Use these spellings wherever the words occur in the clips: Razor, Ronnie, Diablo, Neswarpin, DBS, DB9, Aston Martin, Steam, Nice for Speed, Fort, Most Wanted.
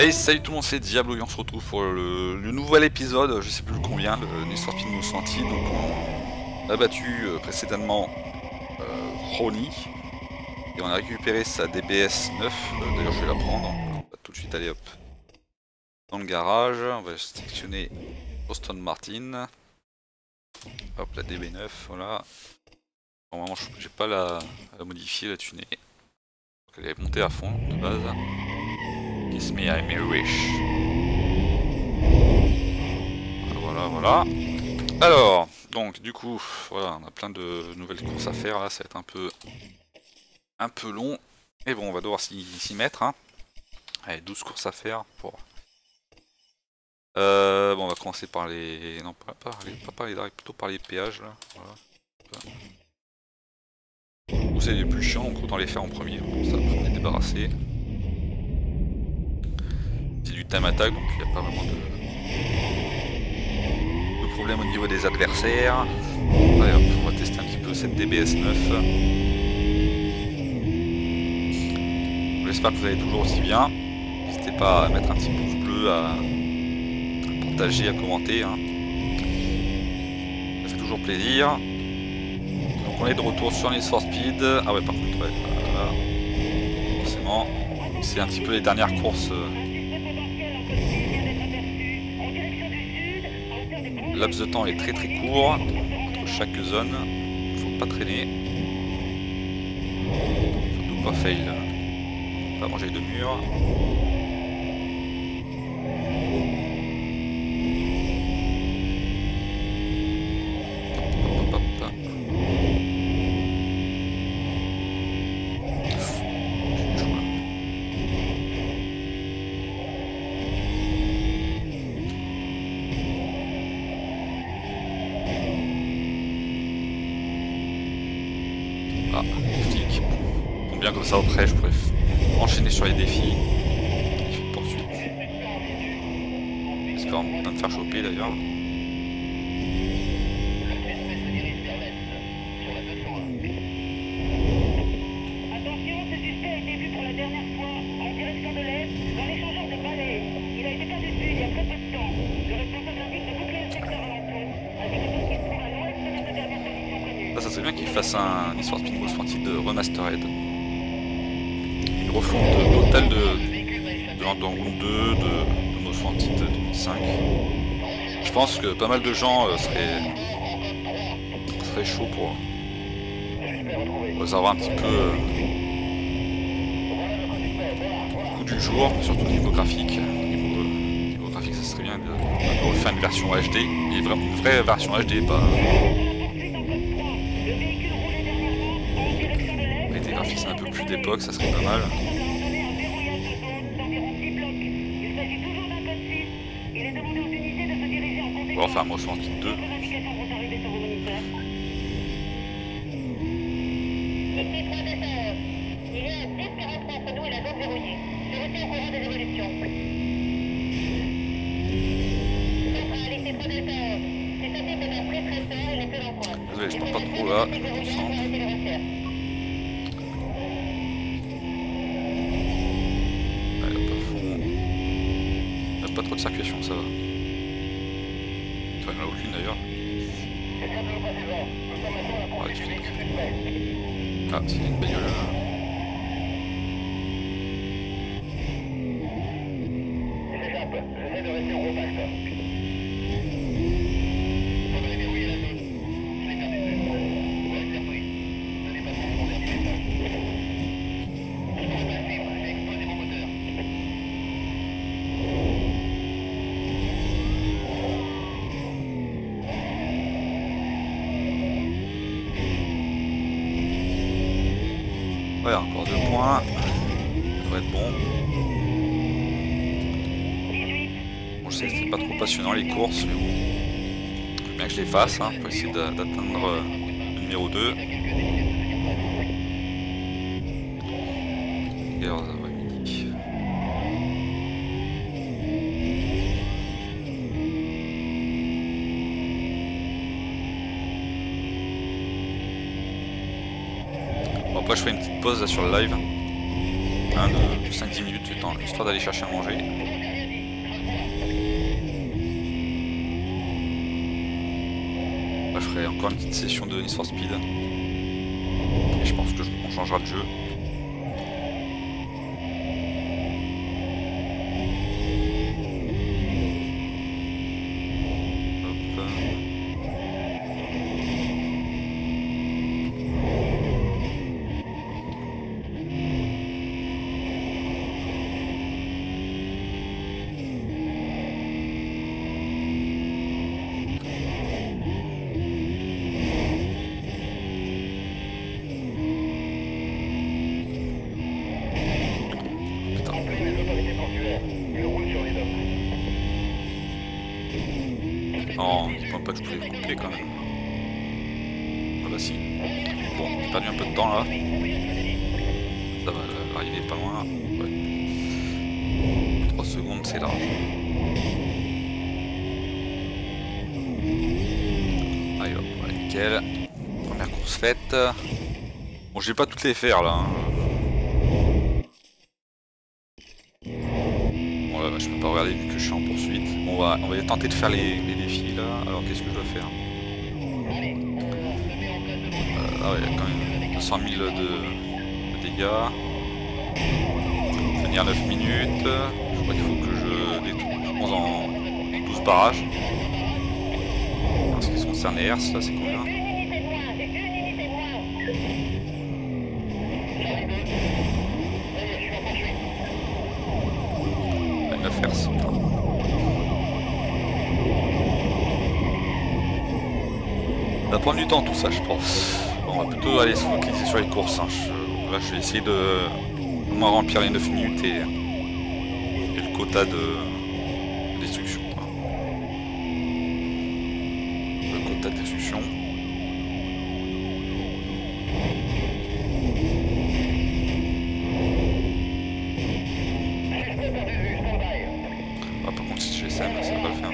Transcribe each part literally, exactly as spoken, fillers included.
Hey, salut tout le monde, c'est Diablo et on se retrouve pour le, le nouvel épisode, je sais plus le combien, le Neswarpin de Most Wanted. Donc on a battu euh, précédemment euh, Ronnie et on a récupéré sa D B S neuf, euh, d'ailleurs je vais la prendre, on va tout de suite aller hop dans le garage, on va sélectionner Aston Martin, hop la D B neuf, voilà. Normalement je n'ai pas la, la modifier, la tuner, donc elle est montée à fond de base. Kiss me, I'm Irish. Voilà, voilà. Alors, donc du coup, voilà, on a plein de nouvelles courses à faire là, ça va être un peu, un peu long. Mais bon, on va devoir s'y mettre. Hein. Allez, douze courses à faire pour. Euh, bon, on va commencer par les, non pas par les, pas par les drags, plutôt par les péages là. Voilà. Vous savez les plus chiants, donc autant les faire en premier. Bon, ça va les débarrasser. Du time attack, donc il n'y a pas vraiment de... de problème au niveau des adversaires. Allez, hop, on va tester un petit peu cette D B S neuf. J'espère que vous allez toujours aussi bien. N'hésitez pas à mettre un petit pouce bleu, à, à partager, à commenter. Hein. Ça fait toujours plaisir. Donc on est de retour sur Nice for Speed. Ah ouais, par contre, ouais, voilà. Forcément, c'est un petit peu les dernières courses. Euh... Le laps de temps est très très court entre chaque zone, faut pas traîner, surtout pas fail, pas manger les deux murs. Hop, hop, hop, hop. Bien comme ça après je pourrais enchaîner sur les défis. Poursuite. Parce qu'on peut me faire choper d'ailleurs. Ça, ça serait bien qu'il fasse un histoire de Most Wanted remastered. Une refonte totale de, de, de l'Environnement deux, de, de Most Wanted deux mille cinq. Je pense que pas mal de gens euh, seraient, seraient chauds pour, pour savoir un petit peu euh, le coup du jour, surtout au niveau graphique. Au niveau, euh, niveau graphique, ça serait bien de, de refaire une version H D, mais vraiment une vraie version H D, pas. Un peu plus d'époque, ça serait pas mal. On va en faire un Most Wanted deux. Désolé, je parle pas trop là. Pas trop de circulation, ça va. Enfin, il n'y en a aucune d'ailleurs. Ouais, ah, c'est une bagnole encore deux points, ça devrait être bon. Bon, je sais que c'est pas trop passionnant les courses, mais bon, faut bien que je les fasse, hein, pour essayer d'atteindre le numéro deux. Alors, ça va midi. Bon, après je fais une petite pause là sur le live. cinq à dix minutes, le temps, histoire d'aller chercher à manger. Là, je ferai encore une petite session de Nice for Speed. Et je pense qu'on changera de jeu. Non, dis-moi pas que je pouvais le couper quand même. Ah bah si. Bon, j'ai perdu un peu de temps là. Ça va arriver pas loin là. Ouais. trois secondes, c'est large. Allez hop, ouais, nickel. Première course faite. Bon, je vais pas toutes les faire là. Bon là, je peux pas regarder vu que je suis en poursuite. Bon, on va, on va tenter de faire les, les défis. Alors qu'est-ce que je dois faire euh, ah ouais, il y a quand même deux cent mille de, de dégâts. Tenir neuf minutes. Je crois qu'il faut que je détourne en douze barrages. En ce qui concerne les hertz, là c'est combien? neuf hertz. Ça va prendre du temps tout ça, je pense. Bon, on va plutôt aller se focaliser sur les courses. Hein. Je, là, je vais essayer de au moins remplir les neuf minutes et, et le quota de destruction. Quoi. Le quota de destruction. Ah, par contre, si je fais ça, ça va pas le faire.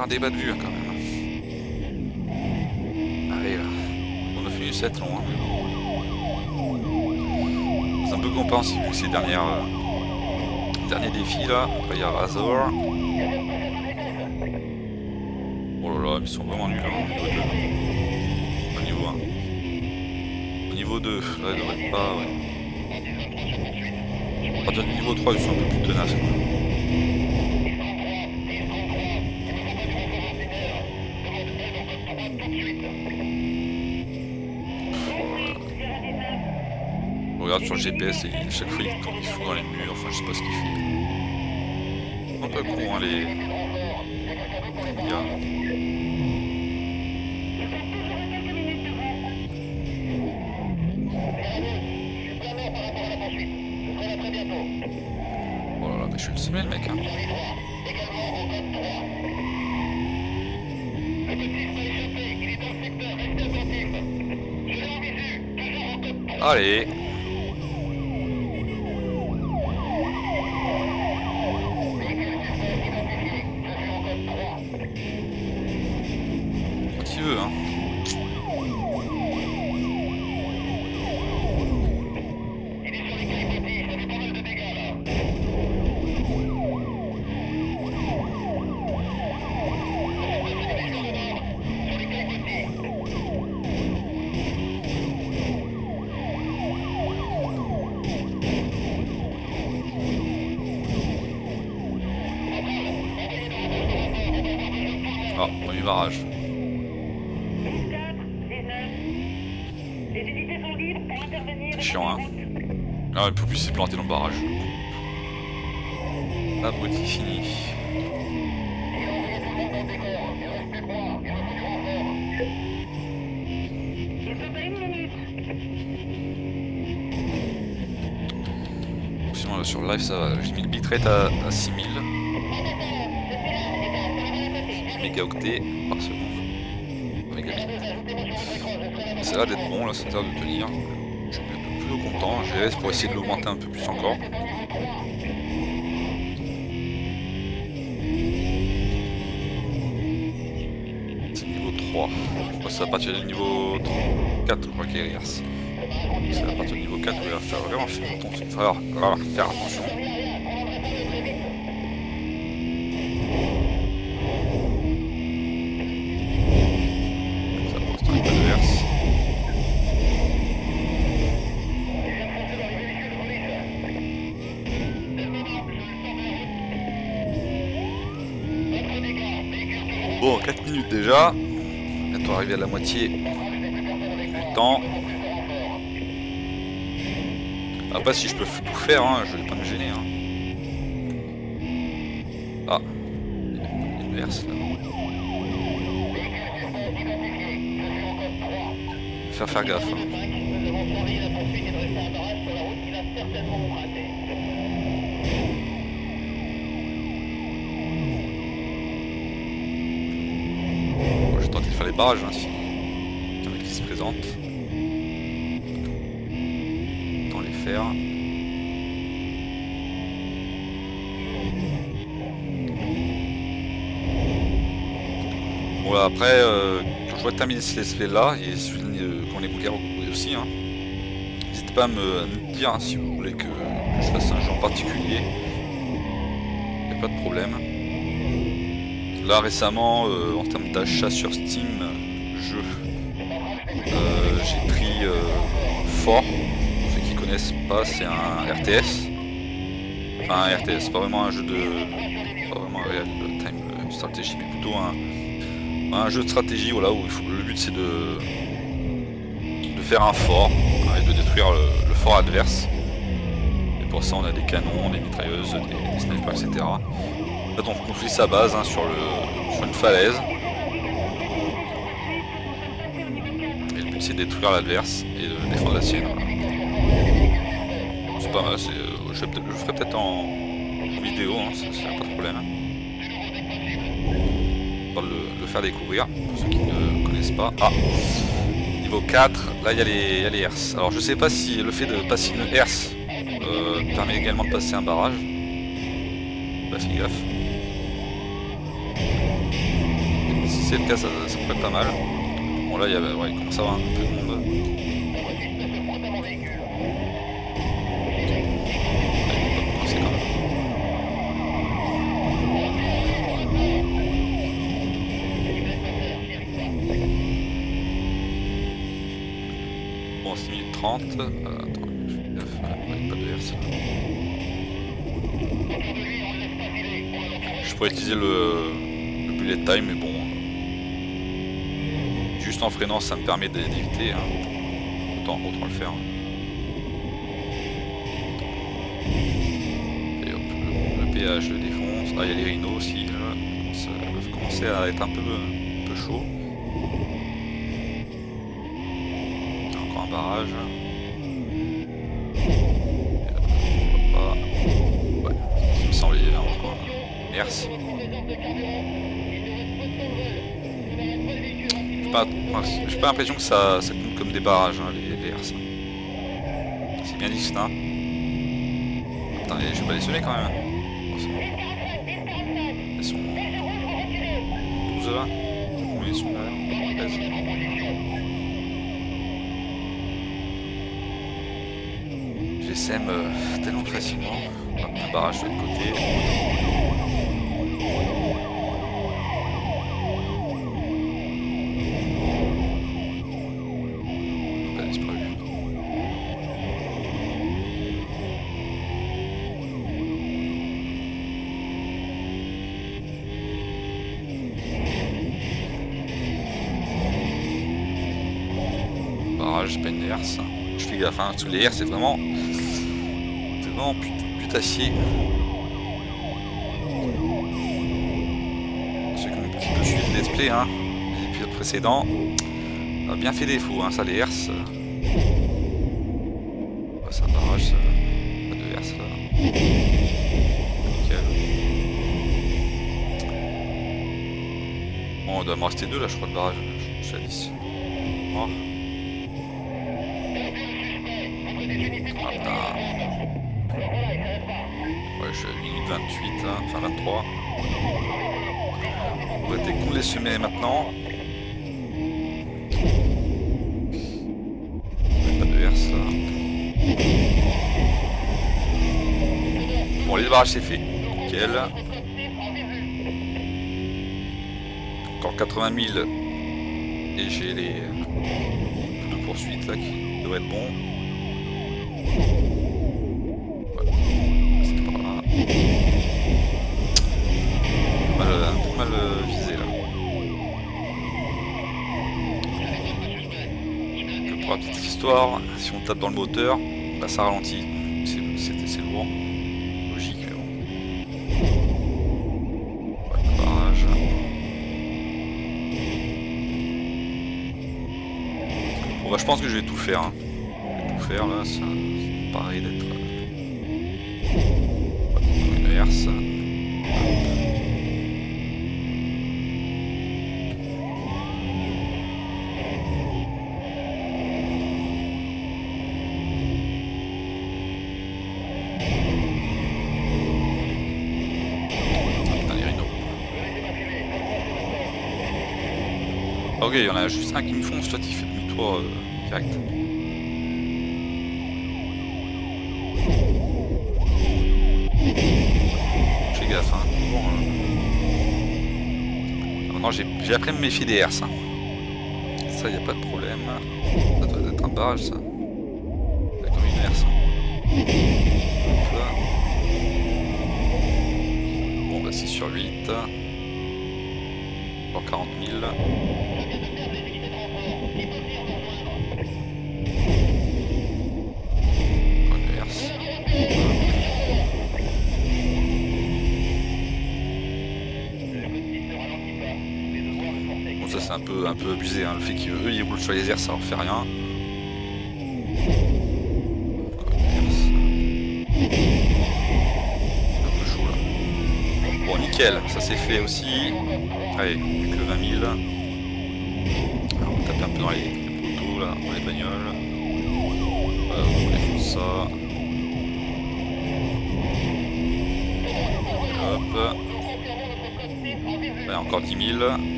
Un débat de vue hein, quand même. Allez là. On a fait sept long. Hein. C'est un peu compréhensible vu que ces dernières euh, derniers défis là. Après il y a Razor. Oh là là, ils sont vraiment nuls hein, au niveau deux. Au niveau un. Au niveau deux, là ils devraient pas. Ouais. À partir du niveau trois, ils sont un peu plus tenaces. Sur le G P S et à chaque fois il tourne fou dans les murs, enfin je sais pas ce qu'il fait. Un peu con hein, les... les gars. Oh là là, mais je suis le sommet le mec hein. Allez. Barrage. C'est chiant hein. Ah ouais, le plus s'est planté dans le barrage. Abruti fini. Sinon là sur le live ça va, j'ai mis le bitrate à, à six mille. Mégaoctets par seconde. Mégabit. Ça a l'air d'être bon là, ça a l'air de tenir. Je suis plutôt content. temps, je laisse pour essayer de l'augmenter un peu plus encore. C'est niveau trois. C'est à partir du niveau quatre, je crois qu'il reverse. C'est à partir du niveau quatre, il va faire vraiment faire attention. Il va falloir faire attention. Bon, quatre minutes déjà, bientôt arrivé à la moitié du temps. Après si je peux tout faire, hein, je vais pas me gêner. Hein. Ah, il verse là. Faut faire gaffe. Hein. Les barrages ainsi, hein, qui se présentent, dans les faire. Bon là, après, euh, quand je vois terminer ces aspects là et euh, quand les bouquins aussi, hein, n'hésitez pas à me, à me dire hein, si vous voulez que, que je fasse un jeu en particulier, il n'y a pas de problème. Là récemment, euh, en termes d'achat sur Steam, je euh, j'ai pris euh, Fort. Pour ceux qui connaissent pas, c'est un R T S. Enfin un R T S, pas vraiment un jeu de, pas vraiment un real time stratégie, mais plutôt un, un jeu de stratégie. Voilà, où il faut, le but c'est de de faire un fort hein, et de détruire le, le fort adverse. Et pour ça, on a des canons, des mitrailleuses, des, des snipers, et cetera. Là, on construit sa base hein, sur, le, sur une falaise. Et le but c'est de détruire l'adverse et de défendre la sienne. Voilà. C'est pas mal, euh, je, je le ferai peut-être en vidéo, hein, c'est pas de problème. On va le, le faire découvrir pour ceux qui ne connaissent pas. Ah, niveau quatre, là il y, y a les herses. Alors je sais pas si le fait de passer une herse euh, permet également de passer un barrage. Bah fais gaffe. Si c'est le cas, ça, ça pourrait être pas mal. Bon là, il, y a, ouais, il commence à avoir un peu de monde. C'est quand même. Bon, c'est minute trente. Euh, attends, je fais gaffe. Ouais, pas de verse. Je pourrais utiliser le... les time, mais bon, euh, juste en freinant ça me permet d'éviter, hein. autant, autant le faire. Et hop, le, le péage le défonce. Ah, il y a les rhinos aussi, là, ça va commencer à être un peu, un peu chaud. Il y a encore un barrage. Et là, on va pas... Ouais, ça me semble il y a encore. Merci. Pas, j'ai pas l'impression que ça, ça compte comme des barrages, hein, les, les herses. C'est bien dit ça. Hein. Attendez, je vais pas les sonner quand même. Ils sont douze là. Oui, ils sont là. Je les sème euh, tellement facilement. Un barrage de l'autre côté. Je fais gaffe, hein, sous les airs, c'est vraiment, c'est vraiment putassier. Ceux qui ont un petit peu suivi le let's play, hein, les épisodes précédents, a bien fait défaut, hein, ça les airs. Ça... Ouais, c'est un barrage, ça. Pas de airs, là. Nickel. Bon, on doit me rester deux là, je crois, de barrage. Je suis à dix. Oh. Martin. Ouais, je suis à minute vingt-huit, hein, enfin vingt-trois. On va qu'on les semer maintenant. Pas de verse. Bon, les débarrages c'est fait. Nickel. Encore quatre-vingt mille. Et j'ai les deux poursuites là qui devraient être bons. Voilà. C'est pas mal, pas mal visé là. Que pour la petite histoire, si on tape dans le moteur, bah ça ralentit. C'est lourd. Logique, mais bon. Voilà, le barrage. Bon, bah, je pense que je vais tout faire. Hein. Faire là, ça paraît d'être une herse. Putain, les rhinos. Ok, il y en a juste un qui me fonce, toi tu fais demi-tour euh, direct. J'ai appris à me méfier des herses. Hein. Ça, il n'y a pas de problème. Ça doit être un barrage, ça. C'est comme une herse. Hop là. Bon, bah six sur huit. Encore quarante mille. Un peu, un peu abusé, hein. Le fait qu'eux ils roulent sur les airs, ça leur fait rien. Un peu chaud là. Bon, nickel, ça c'est fait aussi. Allez, plus que vingt mille. Alors, on tape un peu dans les, les poteaux là, dans les bagnoles. Euh, on défonce ça. Hop. Allez, encore dix mille.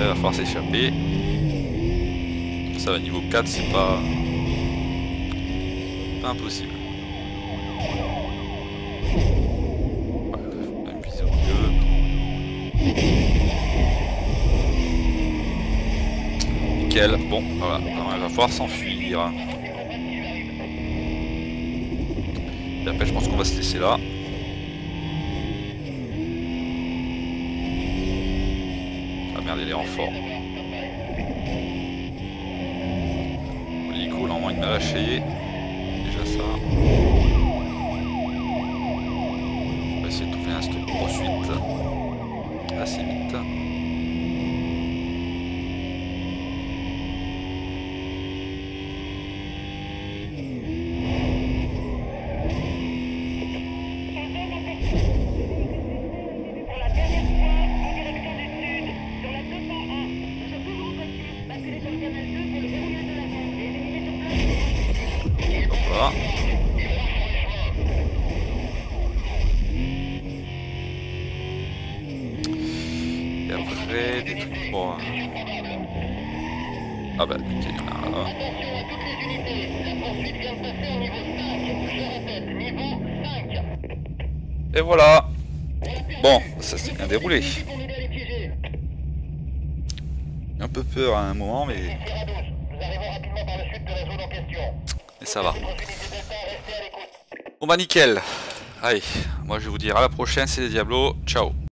Là, il va falloir s'échapper. Ça va niveau quatre, c'est pas... pas impossible. Ouais, faut même viser au mieux. Nickel, bon voilà, alors, il va falloir s'enfuir. Et après je pense qu'on va se laisser là. Les renforts. L'hélico, normalement, il m'a lâché. Déjà ça. On va essayer de trouver un stop poursuite assez vite. Ah bah nickel, il y en a un là. Attention à toutes les unités, la poursuite vient de passer au niveau cinq, je répète, niveau cinq. Et voilà. Bon, ça s'est bien déroulé. J'ai un peu peur à un moment, mais... mais ça va. Bon bah nickel. Allez, moi je vais vous dire à la prochaine, c'est les Diablo, ciao.